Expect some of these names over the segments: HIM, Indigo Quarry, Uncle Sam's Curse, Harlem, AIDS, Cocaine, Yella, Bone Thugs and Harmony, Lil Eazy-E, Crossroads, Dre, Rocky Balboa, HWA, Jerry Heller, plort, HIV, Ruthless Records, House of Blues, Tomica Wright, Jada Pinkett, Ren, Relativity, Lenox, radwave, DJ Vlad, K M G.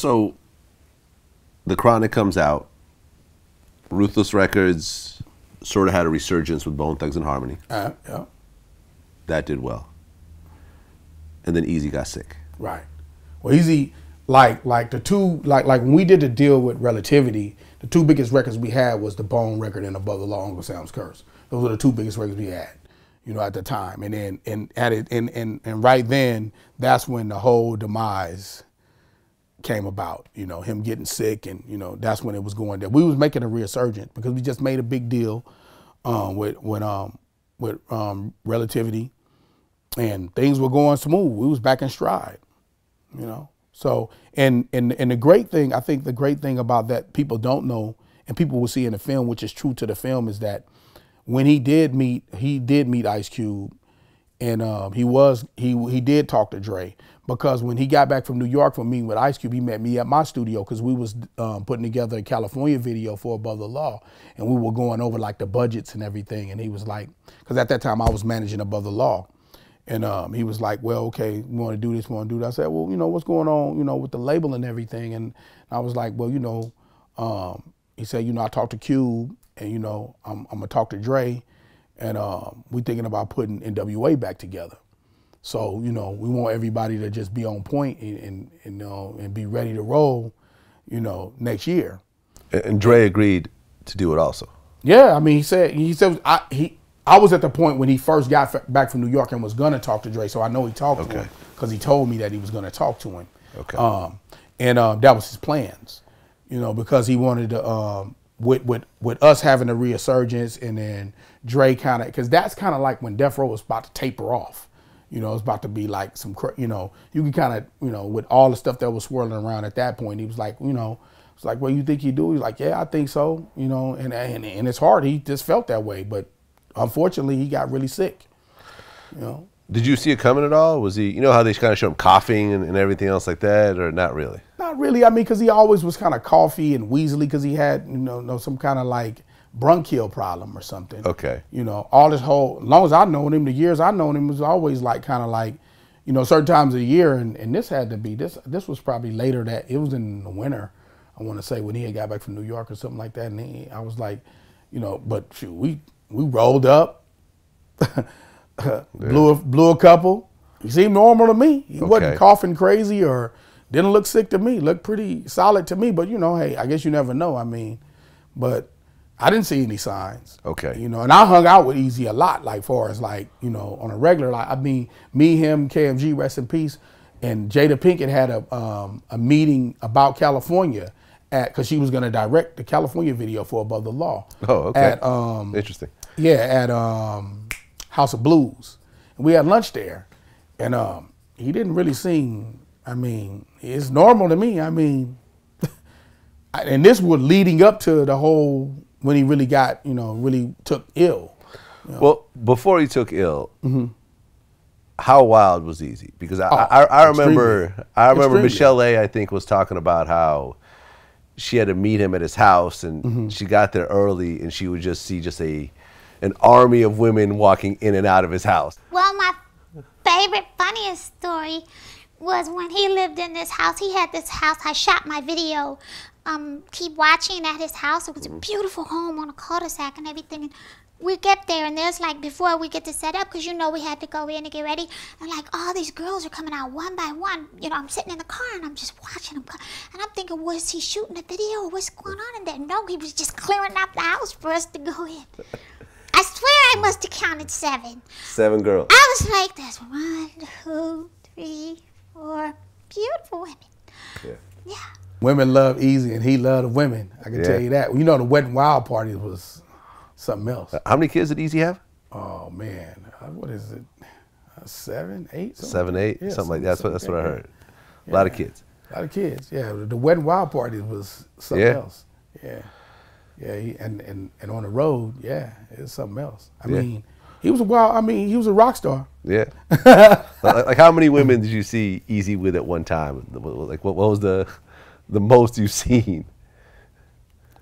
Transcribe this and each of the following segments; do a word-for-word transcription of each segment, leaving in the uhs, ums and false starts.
So The Chronic comes out. Ruthless Records sort of had a resurgence with Bone Thugs and Harmony. Uh, yeah. That did well. And then Eazy got sick. Right. Well, Eazy, like like the two, like like when we did the deal with Relativity, the two biggest records we had was the Bone record and Above the Law, Uncle Sam's Curse. Those were the two biggest records we had, you know, at the time. And then and at it and and and right then, that's when the whole demise came about, you know, him getting sick, and you know, that's when it was going there. We was making a resurgence because we just made a big deal um, with with um with um Relativity, and things were going smooth. We was back in stride, you know. So and and and the great thing, I think the great thing about that people don't know, and people will see in the film, which is true to the film, is that when he did meet he did meet Ice Cube, and um, he was he he did talk to Dre. Because when he got back from New York from meeting with Ice Cube, he met me at my studio because we was um, putting together a California video for Above the Law, and we were going over like the budgets and everything. And he was like, because at that time I was managing Above the Law, and um, he was like, well, okay, we want to do this, we want to do that. I said, well, you know, what's going on, you know, with the label and everything? And I was like, well, you know, um, he said, you know, I talked to Cube, and you know, I'm, I'm gonna talk to Dre, and um, we thinking about putting N W A back together. So, you know, we want everybody to just be on point and, and, and, uh, and be ready to roll, you know, next year. And, and Dre agreed to do it also. Yeah, I mean, he said, he said I, he, I was at the point when he first got back from New York and was going to talk to Dre, so I know he talked okay. to him because he told me that he was going to talk to him. Okay. Um, and uh, that was his plans, you know, because he wanted to, um, with, with, with us having a resurgence, and then Dre kind of, because that's kind of like when Death Row was about to taper off. You know, it's about to be like some, you know, you can kind of, you know, with all the stuff that was swirling around at that point, he was like, you know, it's like, well, you think you do? He's like, yeah, I think so, you know, and, and, and it's hard. He just felt that way. But unfortunately, he got really sick, you know. Did you see it coming at all? Was he, you know how they kind of show him coughing and, and everything else like that, or not really? Not really. I mean, because he always was kind of coughy and wheezy because he had, you know, no, some kind of like bronchial problem or something. Okay. You know, all this whole, as long as I've known him, the years I've known him, was always like kind of like, you know, certain times of the year, and, and this had to be, this This was probably later that, it was in the winter, I want to say, when he had got back from New York or something like that, and he, I was like, you know, but shoot, we, we rolled up, blew, a, blew a couple, he seemed normal to me. He okay. wasn't coughing crazy or didn't look sick to me, looked pretty solid to me, but you know, hey, I guess you never know, I mean, but I didn't see any signs. Okay. You know, and I hung out with Eazy a lot, like far as like, you know, on a regular, like I mean, me, him, K M G, rest in peace, and Jada Pinkett had a um, a meeting about California at, because she was going to direct the California video for Above the Law. Oh, okay. At, um, Interesting. Yeah, at um, House of Blues. And we had lunch there, and um, he didn't really seem, I mean, it's normal to me. I mean, and this was leading up to the whole, when he really got, you know, really took ill. You know? Well, before he took ill, mm-hmm. how wild was Eazy? Because I, oh, I, I remember, extremely. I remember Michelle A, I think, was talking about how she had to meet him at his house, and mm-hmm. she got there early, and she would just see just a, an army of women walking in and out of his house. Well, my favorite, funniest story was when he lived in this house. He had this house. I shot my video. Um, keep watching at his house. It was a beautiful home on a cul-de-sac and everything. And we get there, and there's like, before we get to set up, because you know we had to go in and get ready, and like all these girls are coming out one by one. You know, I'm sitting in the car and I'm just watching them come. And I'm thinking, was he shooting a video or what's going on in there? No, he was just clearing out the house for us to go in. I swear I must have counted seven. Seven girls. I was like, that's one, two, three, four. Beautiful women. Yeah. Yeah. Women love Eazy, and he loved women. I can yeah. tell you that. You know, the Wet and Wild party was something else. How many kids did Eazy have? Oh man, what is it? Seven, eight. Something? Seven, eight, yeah, something like that. That's what, that's what I heard. Yeah. A lot of kids. A lot of kids. Yeah, the Wet and Wild party was something yeah. else. Yeah, yeah. He, and and and on the road, yeah, it's something else. I yeah. mean, he was a wild. I mean, he was a rock star. Yeah. like, like, how many women did you see Eazy with at one time? Like, what, what was the the most you've seen?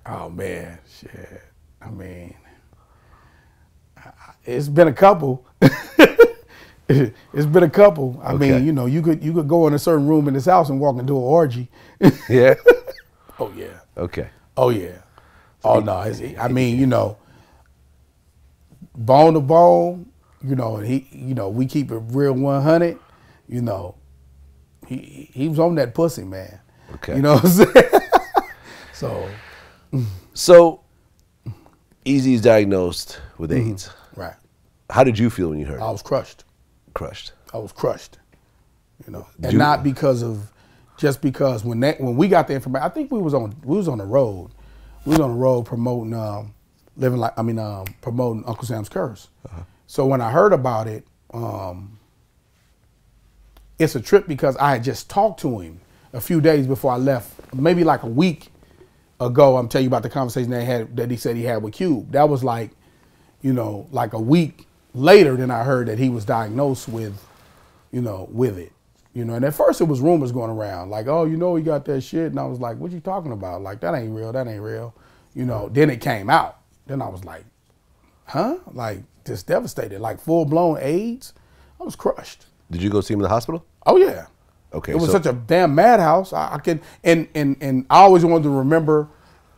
Oh man, shit. I mean, I, it's been a couple. It's been a couple. I okay. mean, you know, you could you could go in a certain room in this house and walk into an orgy. Yeah. Oh yeah. Okay. Oh yeah. So oh he, no. It's, I mean, you know, bone to bone. You know, and he. You know, we keep it real one hundred. You know, he he was on that pussy, man. Okay. You know what I'm saying? So. So, Eazy is diagnosed with AIDS. Mm-hmm. Right. How did you feel when you heard it? I was crushed. Crushed. I was crushed. You know, and Dude. not because of, just because when that when we got the information, I think we was on we was on the road, we was on the road promoting um, living like I mean um, promoting Uncle Sam's Curse. Uh-huh. So when I heard about it, um, it's a trip because I had just talked to him a few days before I left, maybe like a week ago. I'm telling you about the conversation that he had that he said he had with Cube. That was like, you know, like a week later than I heard that he was diagnosed with, you know, with it. You know, and at first it was rumors going around, like, oh, you know, he got that shit. And I was like, what you talking about? Like, that ain't real, that ain't real. You know, then it came out. Then I was like, huh? Like, just devastated, like full-blown AIDS. I was crushed. Did you go see him in the hospital? Oh, yeah. Okay. It was so such a damn madhouse. I, I could, and, and, and I always wanted to remember,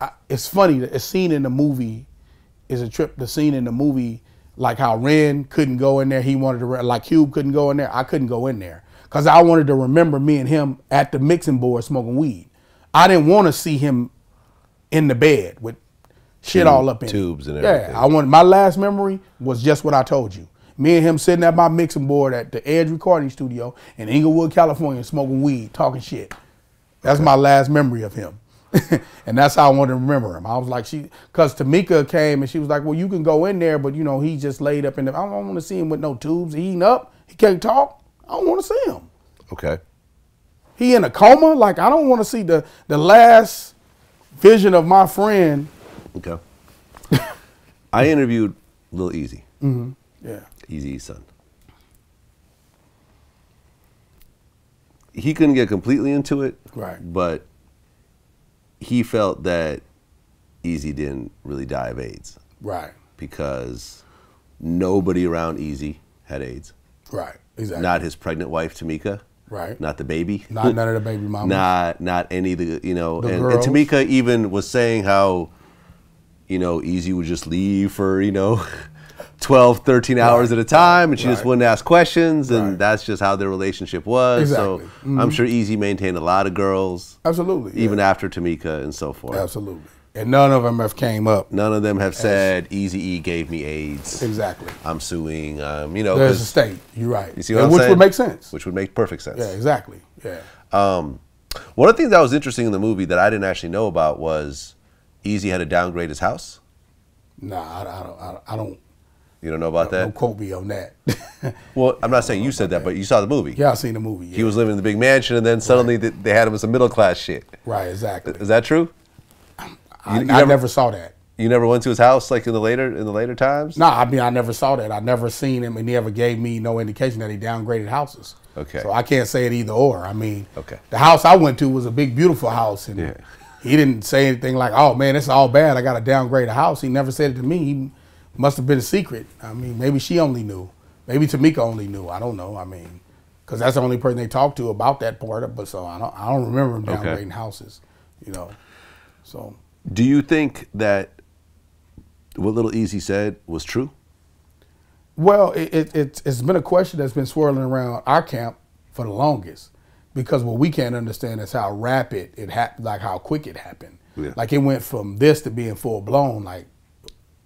I, it's funny, the scene in the movie is a trip, the scene in the movie like how Ren couldn't go in there, he wanted to, like Cube couldn't go in there, I couldn't go in there. Cause I wanted to remember me and him at the mixing board smoking weed. I didn't want to see him in the bed with shit Tube, all up in tubes it. and everything. Yeah, I wanted, my last memory was just what I told you. Me and him sitting at my mixing board at the Edge Recording Studio in Inglewood, California, smoking weed, talking shit. That's okay. my last memory of him. And that's how I wanted to remember him. I was like, she, cause Tomica came and she was like, well, you can go in there, but you know, he just laid up in the, I don't want to see him with no tubes eating up. He can't talk. I don't want to see him. Okay. He in a coma. Like, I don't want to see the, the last vision of my friend. Okay. I interviewed Lil Eazy. Mm-hmm. Yeah. Eazy's son. He couldn't get completely into it. Right. But he felt that Eazy didn't really die of AIDS. Right. Because nobody around Eazy had AIDS. Right, exactly. Not his pregnant wife, Tomica. Right. Not the baby. Not none of the baby mamas. Not, not any of the, you know. The and, and Tomica even was saying how, you know, Eazy would just leave for, you know, twelve, thirteen right. hours at a time, and she right. just wouldn't ask questions, and right. that's just how their relationship was. Exactly. So mm-hmm. I'm sure Eazy maintained a lot of girls. Absolutely. Even yeah. after Tomica and so forth. Absolutely. And none of them have came up. None of them have said, Eazy-E gave me AIDS. Exactly. I'm suing, um, you know. There's a state, you're right. You see what and I'm which saying? Which would make sense. Which would make perfect sense. Yeah, exactly, yeah. Um, one of the things that was interesting in the movie that I didn't actually know about was Eazy had to downgrade his house. Nah, I, I don't, I, I don't. You don't know about no, that? Don't quote me on that. Well, I'm not saying you said that, that, but you saw the movie. Yeah, I seen the movie. Yeah. He was living in the big mansion, and then suddenly right. they had him as some middle class shit. Right, exactly. Is that true? I, I, you, you I never, never saw that. You never went to his house like in the later in the later times? No, nah, I mean I never saw that. I never seen him, and he never gave me no indication that he downgraded houses. Okay. So I can't say it either or. I mean, okay. The house I went to was a big, beautiful house, and yeah. he didn't say anything like, "Oh man, it's all bad. I got to downgrade a house." He never said it to me. He, must have been a secret. I mean, maybe she only knew. Maybe Tomica only knew. I don't know. I mean, because that's the only person they talked to about that part. But so I don't, I don't remember him downgrading okay. houses, you know. So, do you think that what Lil Eazy said was true? Well, it, it, it, it's been a question that's been swirling around our camp for the longest, because what we can't understand is how rapid it happened, like how quick it happened. Yeah. Like it went from this to being full blown, like.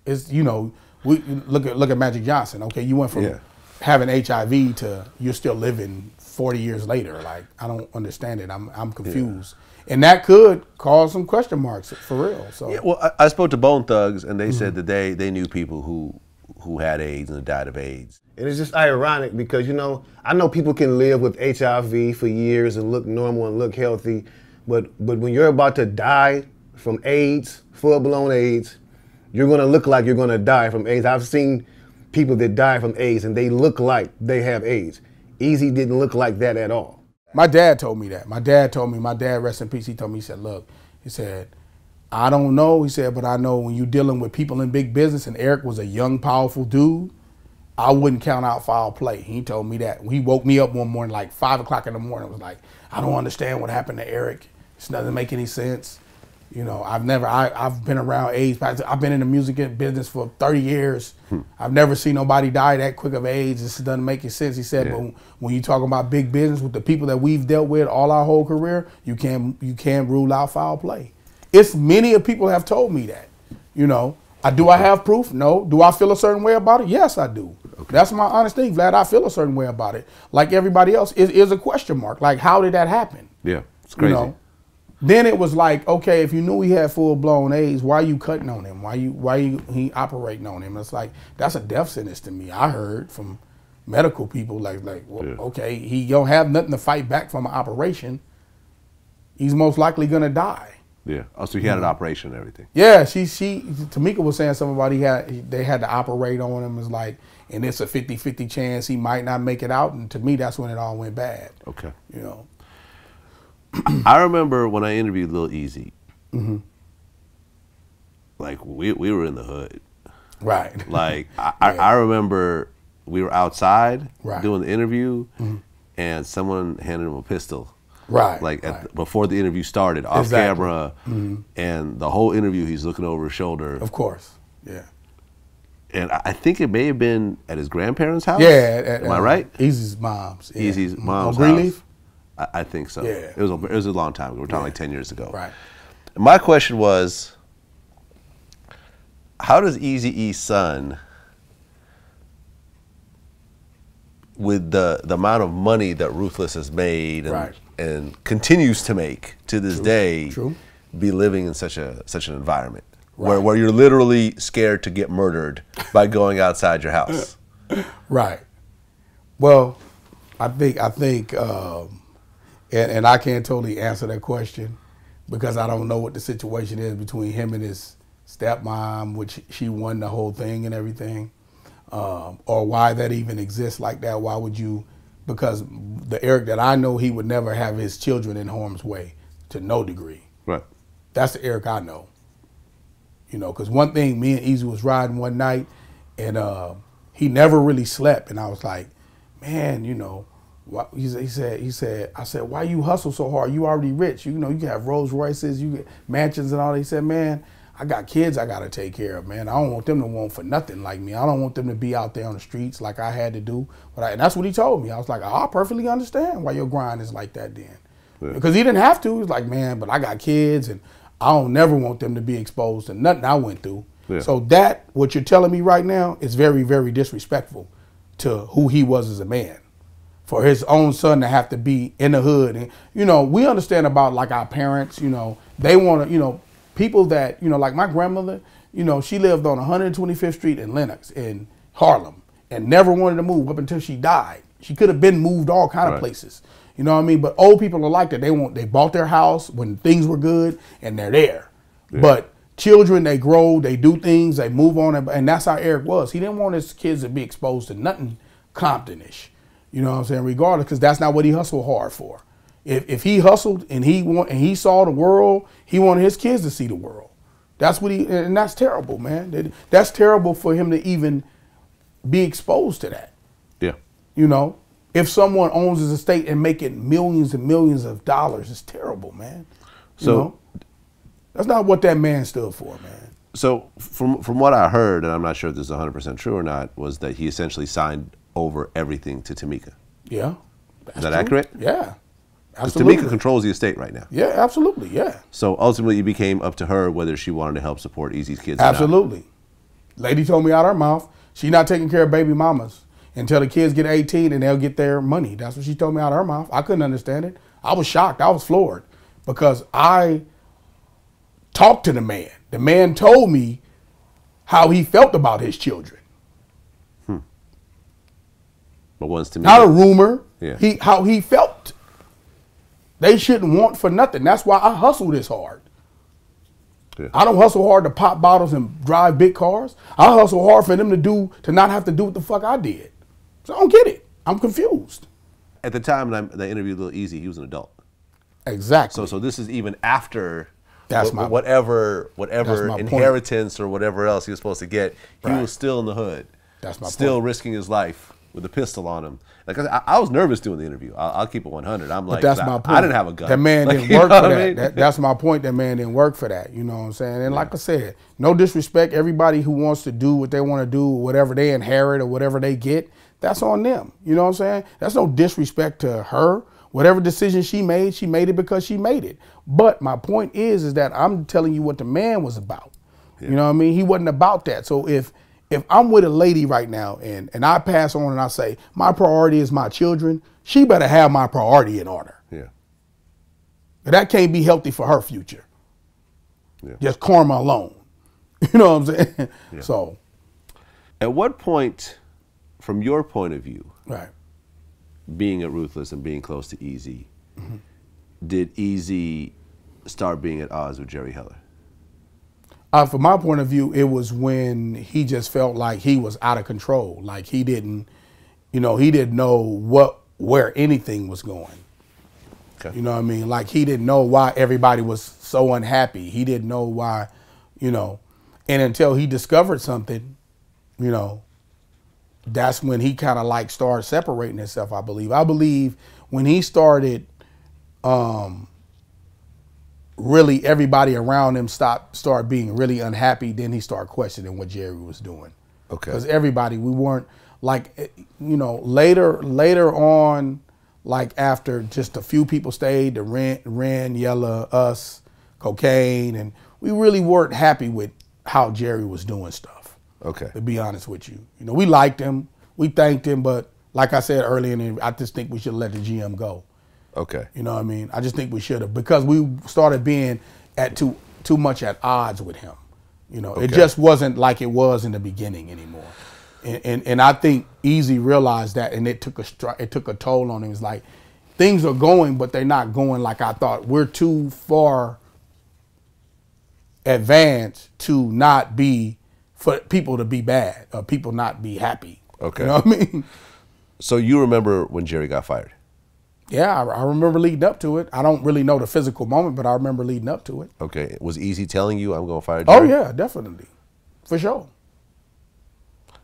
It's, you know, we look at look at Magic Johnson. Okay, you went from yeah. having H I V to you're still living forty years later. Like, I don't understand it. I'm I'm confused, yeah. and that could cause some question marks for real. So yeah, well, I, I spoke to Bone Thugs, and they mm-hmm. said that they they knew people who who had AIDS and died of AIDS. And it's just ironic because, you know, I know people can live with H I V for years and look normal and look healthy, but but when you're about to die from AIDS, full blown AIDS. You're gonna look like you're gonna die from AIDS. I've seen people that die from AIDS and they look like they have AIDS. Eazy didn't look like that at all. My dad told me that. My dad told me, my dad, rest in peace, he told me, he said, look, he said, I don't know, he said, but I know when you're dealing with people in big business, and Eric was a young, powerful dude, I wouldn't count out foul play. He told me that. He woke me up one morning, like five o'clock in the morning. Was like, I don't understand what happened to Eric. This doesn't make any sense. You know, I've never, I, I've been around AIDS. I've been in the music business for thirty years. Hmm. I've never seen nobody die that quick of AIDS. This doesn't make any sense. He said, yeah. But when you talk about big business with the people that we've dealt with all our whole career, you can't, you can't rule out foul play. It's many of people have told me that, you know. I, do I have proof? No. Do I feel a certain way about it? Yes, I do. Okay. That's my honest thing, Vlad. I feel a certain way about it. Like everybody else, it is a question mark. Like, how did that happen? Yeah, it's crazy. You know? Then it was like, okay, if you knew he had full-blown AIDS, why are you cutting on him? Why are you, why are you he operating on him? It's like, that's a death sentence to me. I heard from medical people, like, like well, yeah. okay, he don't have nothing to fight back from an operation. He's most likely going to die. Yeah. Oh, so he had an operation and everything. Yeah, she she Tomica was saying something about he had they had to operate on him. It's like, and it's a fifty fifty chance he might not make it out. And to me, that's when it all went bad. Okay. You know. I remember when I interviewed Lil Eazy. Mm-hmm. Like we we were in the hood. Right. Like I, yeah. I, I remember we were outside right. doing the interview, mm-hmm. and someone handed him a pistol. Right. Like at right. The, before the interview started, off exactly. camera, mm-hmm. and the whole interview he's looking over his shoulder. Of course, yeah. And I think it may have been at his grandparents' house. Yeah, at, at, am I right? Easy's mom's. Yeah. Easy's mom's. On Greenleaf? I, I think so. Yeah. It was a, it was a long time ago. We're talking yeah. like ten years ago. Right. And my question was, how does Eazy-E's son, with the the amount of money that Ruthless has made, and right. and continues to make to this True. day, True. be living in such a such an environment right. where where you're literally scared to get murdered by going outside your house? Right. Well, I think I think, um, and and I can't totally answer that question because I don't know what the situation is between him and his stepmom, which she won the whole thing and everything, um, or why that even exists like that. Why would you? Because the Eric that I know, he would never have his children in harm's way to no degree. Right. That's the Eric I know. You know, because one thing, me and Eazy was riding one night, and uh, he never really slept. And I was like, man, you know, why, he, he said, he said, I said, why you hustle so hard? You already rich. You know, you can have Rolls Royces, you get mansions and all that. He said, man, I got kids I got to take care of, man. I don't want them to want for nothing like me. I don't want them to be out there on the streets like I had to do. But I, and that's what he told me. I was like, I perfectly understand why your grind is like that then. Yeah. Because he didn't have to. He was like, man, but I got kids and I don't never want them to be exposed to nothing I went through. Yeah. So that, what you're telling me right now, is very, very disrespectful to who he was as a man. For his own son to have to be in the hood. And, you know, we understand about like our parents, you know, they want to, you know, people that, you know, like my grandmother, you know, she lived on one hundred twenty-fifth street in Lenox, in Harlem, and never wanted to move up until she died. She could have been moved all kind right. of places. You know what I mean? But old people are like that. They want, they bought their house when things were good, and they're there. Yeah. But children, they grow, they do things, they move on, and, and that's how Eric was. He didn't want his kids to be exposed to nothing Compton-ish. You know what I'm saying? Regardless, because that's not what he hustled hard for. If, if he hustled and he want, and he saw the world, he wanted his kids to see the world. That's what he, and that's terrible, man. That's terrible for him to even be exposed to that. Yeah. You know, if someone owns his estate and making millions and millions of dollars, it's terrible, man. So you know? That's not what that man stood for, man. So from from what I heard, and I'm not sure if this is one hundred percent true or not, was that he essentially signed over everything to Tomica. Yeah. Is that true. Accurate? Yeah. Because Tomica controls the estate right now. Yeah, absolutely, yeah. So ultimately it became up to her whether she wanted to help support Eazy's kids absolutely. Or not. Lady told me out of her mouth, she's not taking care of baby mamas until the kids get eighteen and they'll get their money. That's what she told me out of her mouth. I couldn't understand it. I was shocked. I was floored because I talked to the man. The man told me how he felt about his children. Hmm. But once Tomica. Not a rumor. Yeah. He, how he felt. They shouldn't want for nothing. That's why I hustle this hard. Yeah. I don't hustle hard to pop bottles and drive big cars. I hustle hard for them to do, to not have to do what the fuck I did. So I don't get it. I'm confused. At the time that I interviewed Lil Eazy, he was an adult. Exactly. So, so this is even after that's wh my, whatever, whatever that's my inheritance point. Or whatever else he was supposed to get. He right. was still in the hood. That's my still point. Risking his life with a pistol on him. Like I, I was nervous doing the interview. I'll, I'll keep it one hundred. I'm like, that's my I, point. I didn't have a gun. That man like, didn't work for that. I mean? that. That's my point. That man didn't work for that. You know what I'm saying? And yeah. like I said, no disrespect. Everybody who wants to do what they want to do, whatever they inherit or whatever they get, that's on them. You know what I'm saying? That's no disrespect to her. Whatever decision she made, she made it because she made it. But my point is, is that I'm telling you what the man was about. Yeah. You know what I mean? He wasn't about that. So if if I'm with a lady right now and, and I pass on and I say, my priority is my children, she better have my priority in order. Yeah. That can't be healthy for her future. Yeah. Just karma alone. You know what I'm saying? Yeah. So. At what point, from your point of view, right, being at Ruthless and being close to Eazy, mm-hmm. did Eazy start being at odds with Jerry Heller? Uh, from my point of view, it was when he just felt like he was out of control. Like he didn't, you know, he didn't know what, where anything was going. Okay. You know what I mean? Like he didn't know why everybody was so unhappy. He didn't know why, you know, and until he discovered something, you know, that's when he kind of like started separating himself, I believe. I believe when he started um, really everybody around him stopped, started being really unhappy, then he started questioning what Jerry was doing. Okay. Because everybody, we weren't like, you know, later later on, like after just a few people stayed, the Ren, Ren, Yella, us, Cocaine, and we really weren't happy with how Jerry was doing stuff. Okay. To be honest with you, you know, we liked him, we thanked him, but like I said earlier, in the, I just think we should let the G M go. Okay. You know what I mean? I just think we should have, because we started being at too too much at odds with him. You know, okay. It just wasn't like it was in the beginning anymore. And and, and I think Eazy realized that, and it took a stri it took a toll on him. It's like things are going, but they're not going like I thought. We're too far advanced to not be. For people to be bad, or people not be happy. Okay. You know what I mean? So you remember when Jerry got fired? Yeah, I, I remember leading up to it. I don't really know the physical moment, but I remember leading up to it. Okay. Was Eazy telling you, I'm going to fire Jerry? Oh, yeah, definitely. For sure.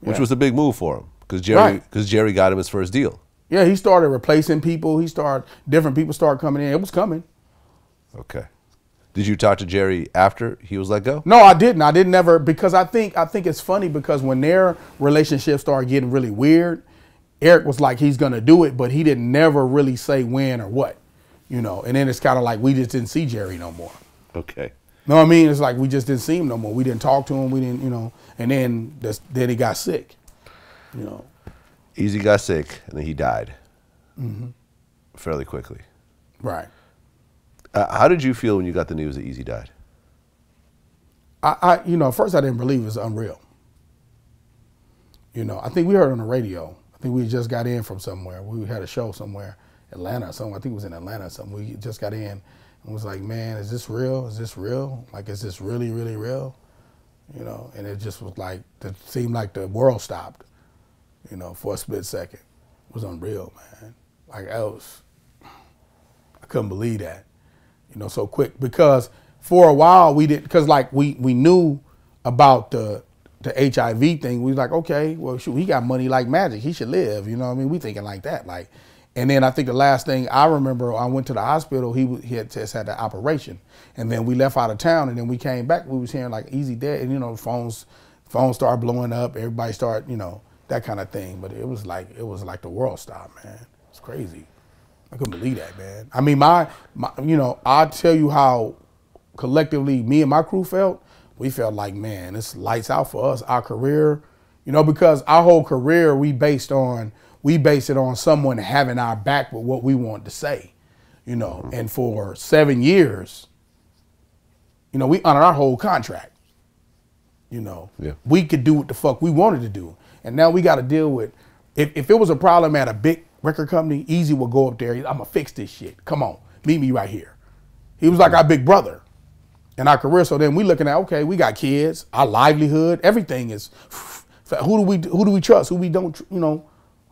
Which yeah. was a big move for him, because Jerry, right. Jerry got him his first deal. Yeah, he started replacing people. He started, different people started coming in. It was coming. Okay. Did you talk to Jerry after he was let go? No, I didn't. I didn't ever, because I think I think it's funny, because when their relationship started getting really weird, Eric was like, he's going to do it, but he didn't never really say when or what, you know. And then it's kind of like we just didn't see Jerry no more. Okay. You know what I mean? It's like we just didn't see him no more. We didn't talk to him. We didn't, you know, and then this, then he got sick, you know. Eazy got sick, and then he died mm-hmm. fairly quickly. Right. Uh, how did you feel when you got the news that Eazy died? I, I, you know, at first I didn't believe it was unreal. You know, I think we heard on the radio. I think we just got in from somewhere. We had a show somewhere, Atlanta or something. I think it was in Atlanta or something. We just got in and was like, man, is this real? Is this real? Like, is this really, really real? You know, and it just was like, it seemed like the world stopped, you know, for a split second. It was unreal, man. Like, I was, I couldn't believe that. You know, so quick, because for a while we did, because like we we knew about the the H I V thing. We was like, okay, well, shoot, he got money like Magic, he should live. You know what I mean? We thinking like that, like, and then I think the last thing I remember, I went to the hospital. He he had just had the operation, and then we left out of town, and then we came back. We was hearing like Eazy dead, and you know, phones phones start blowing up. Everybody start, you know, that kind of thing. But it was like it was like the world stopped, man. It's crazy. I couldn't believe that, man. I mean, my, my, you know, I'll tell you how collectively me and my crew felt. We felt like, man, it's lights out for us, our career, you know, because our whole career, we based on, we based it on someone having our back with what we wanted to say, you know, and for seven years, you know, we honored our whole contract, you know. Yeah. We could do what the fuck we wanted to do. And now we got to deal with, if, if it was a problem at a big record company, Eazy will go up there, I'm gonna fix this shit. Come on, meet me right here. He was like our big brother in our career. So then we looking at, okay, we got kids, our livelihood, everything is. Who do we who do we trust? Who we don't, you know,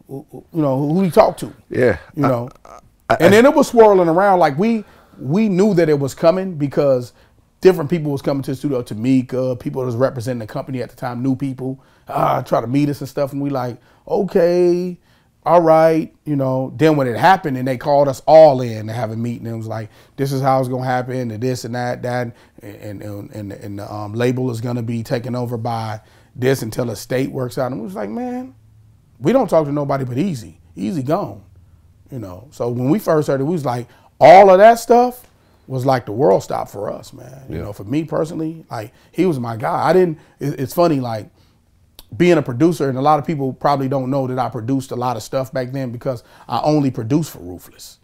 you know, who we talk to? Yeah, you know. I, I, I, and then it was swirling around, like we we knew that it was coming, because different people was coming to the studio, Tomica, people that was representing the company at the time, new people, uh, try to meet us and stuff. And we like, okay, all right, you know. Then when it happened and they called us all in to have a meeting, and it was like, this is how it's going to happen, and this and that, that, and, and, and, and the um, label is going to be taken over by this until the state works out. And we was like, man, we don't talk to nobody but Easy. Easy gone, you know. So when we first heard it, we was like, all of that stuff was like the world stop for us, man. Yeah. You know, for me personally, like, he was my guy. I didn't, it, it's funny, like, being a producer, and a lot of people probably don't know that I produced a lot of stuff back then because I only produced for Ruthless.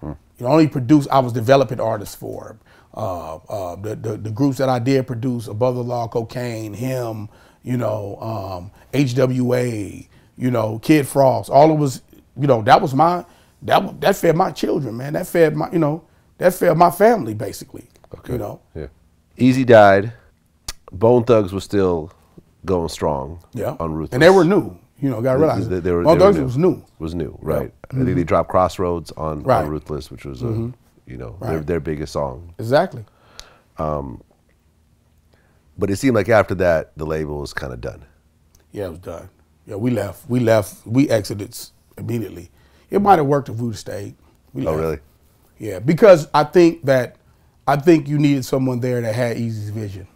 Hmm. You know, only produced, I was developing artists for. Uh, uh, the, the, the groups that I did produce, Above the Law, Cocaine, H I M, you know, um, H W A, you know, Kid Frost, all it was, you know, that was my, that, that fed my children, man. That fed my, you know, that fed my family, basically, okay. You know? Yeah. Easy died, Bone Thugs were still going strong, yeah, on Ruthless. And they were new, you know, gotta realize. They, they were, Bone they Thugs were was new. Was new, right. Yep. Mm-hmm. I think they dropped Crossroads on, right. on Ruthless, which was, mm-hmm. a, you know, right. their, their biggest song. Exactly. Um, but it seemed like after that, the label was kind of done. Yeah, it was done. Yeah, we left, we left, we exited immediately. It might have worked if we stayed. We oh, left. Really? Yeah, because I think that, I think you needed someone there that had Easy's vision.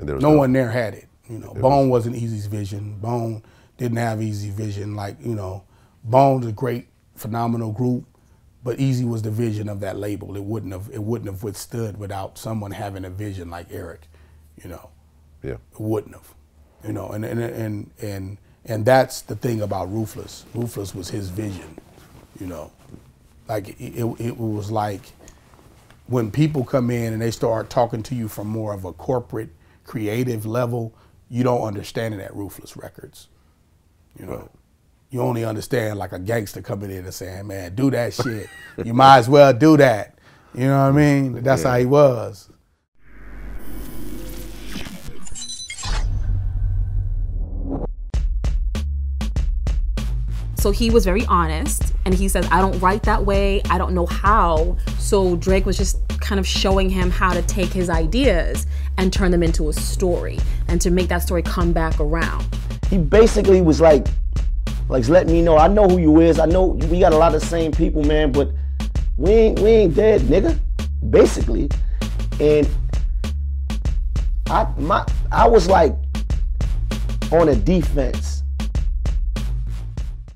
And there was no, no one there had it. You know, Bone was. wasn't Easy's vision. Bone didn't have Easy vision. Like, you know, Bone's a great, phenomenal group, but Easy was the vision of that label. It wouldn't have, it wouldn't have withstood without someone having a vision like Eric. You know, yeah, it wouldn't have. You know, and and and and and that's the thing about Ruthless. Ruthless was his vision. You know. Like, it, it, it was like when people come in and they start talking to you from more of a corporate, creative level, you don't understand it at Ruthless Records. You know, right. You only understand like a gangster coming in and saying, man, do that shit. You might as well do that. You know what I mean? That's yeah. how he was. So he was very honest, and he says, I don't write that way, I don't know how. So Drake was just kind of showing him how to take his ideas and turn them into a story, and to make that story come back around. He basically was like, like let me know, I know who you is, I know we got a lot of the same people, man, but we ain't, we ain't dead, nigga, basically. And I, my, I was like on a defense.